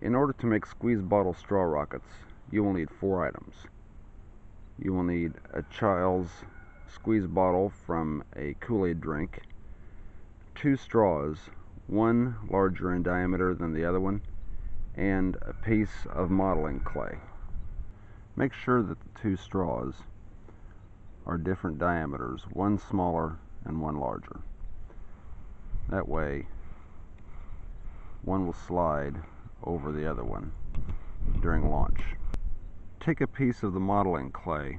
In order to make squeeze bottle straw rockets, you will need 4 items. You will need a child's squeeze bottle from a Kool-Aid drink, 2 straws, one larger in diameter than the other one, and a piece of modeling clay. Make sure that the 2 straws are different diameters, one smaller and one larger. That way, one will slide over the other one during launch. Take a piece of the modeling clay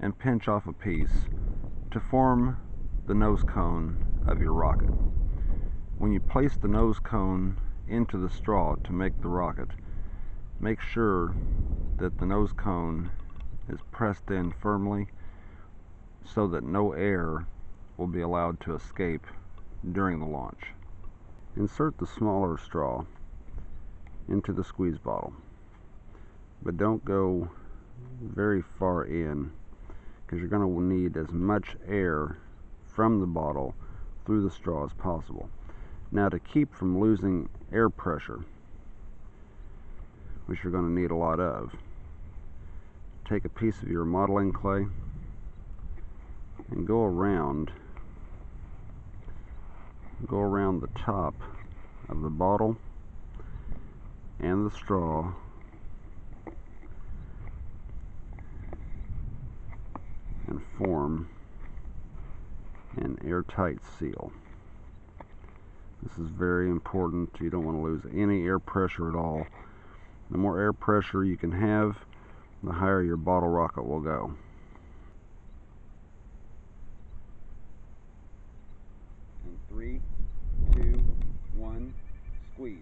and pinch off a piece to form the nose cone of your rocket. When you place the nose cone into the straw to make the rocket, make sure that the nose cone is pressed in firmly so that no air will be allowed to escape during the launch. Insert the smaller straw into the squeeze bottle, but don't go very far in, because you're going to need as much air from the bottle through the straw as possible. Now, to keep from losing air pressure, which you're going to need a lot of, take a piece of your modeling clay and go around the top of the bottle and the straw and form an airtight seal. This is very important. You don't want to lose any air pressure at all. The more air pressure you can have, the higher your bottle rocket will go. In 3, 2, 1, squeeze.